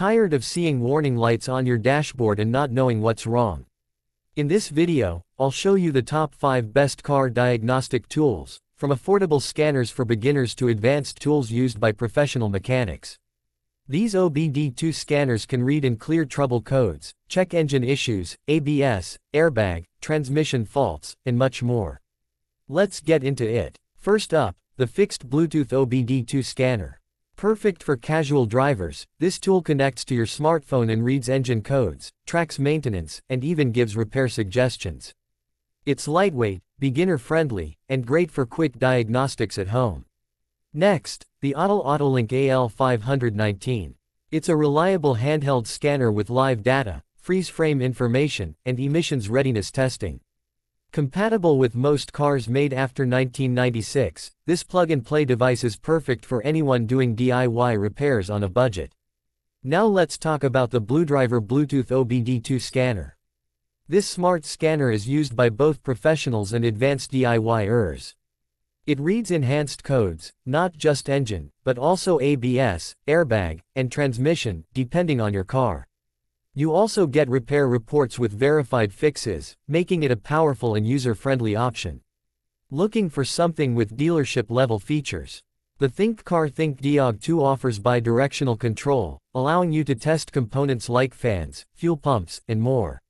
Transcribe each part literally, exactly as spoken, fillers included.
Tired of seeing warning lights on your dashboard and not knowing what's wrong? In this video, I'll show you the top five best car diagnostic tools, from affordable scanners for beginners to advanced tools used by professional mechanics. These O B D two scanners can read and clear trouble codes, check engine issues, A B S, airbag, transmission faults, and much more. Let's get into it. First up, the fixed Bluetooth O B D two scanner. Perfect for casual drivers, this tool connects to your smartphone and reads engine codes, tracks maintenance, and even gives repair suggestions. It's lightweight, beginner-friendly, and great for quick diagnostics at home. Next, the Autel AutoLink A L five nineteen. It's a reliable handheld scanner with live data, freeze-frame information, and emissions readiness testing. Compatible with most cars made after nineteen ninety-six, this plug-and-play device is perfect for anyone doing D I Y repairs on a budget. Now let's talk about the BlueDriver Bluetooth O B D two scanner. This smart scanner is used by both professionals and advanced DIYers. It reads enhanced codes, not just engine, but also A B S, airbag, and transmission, depending on your car. You also get repair reports with verified fixes, making it a powerful and user-friendly option. Looking for something with dealership-level features? The ThinkCar ThinkDiag two offers bi-directional control, allowing you to test components like fans, fuel pumps, and more.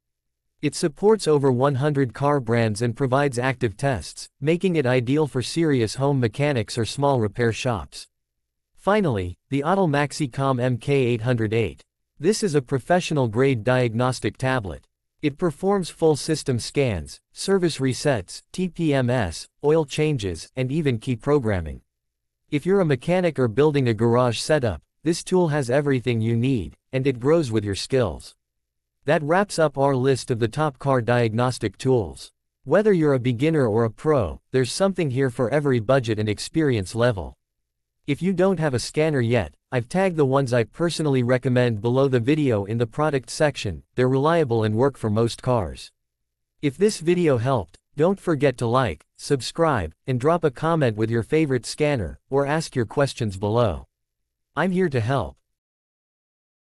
It supports over one hundred car brands and provides active tests, making it ideal for serious home mechanics or small repair shops. Finally, the Autel MaxiCOM M K eight oh eight. This is a professional-grade diagnostic tablet. It performs full system scans, service resets, T P M S, oil changes, and even key programming. If you're a mechanic or building a garage setup, this tool has everything you need, and it grows with your skills. That wraps up our list of the top car diagnostic tools. Whether you're a beginner or a pro, there's something here for every budget and experience level. If you don't have a scanner yet, I've tagged the ones I personally recommend below the video in the product section. They're reliable and work for most cars. If this video helped, don't forget to like, subscribe, and drop a comment with your favorite scanner, or ask your questions below. I'm here to help.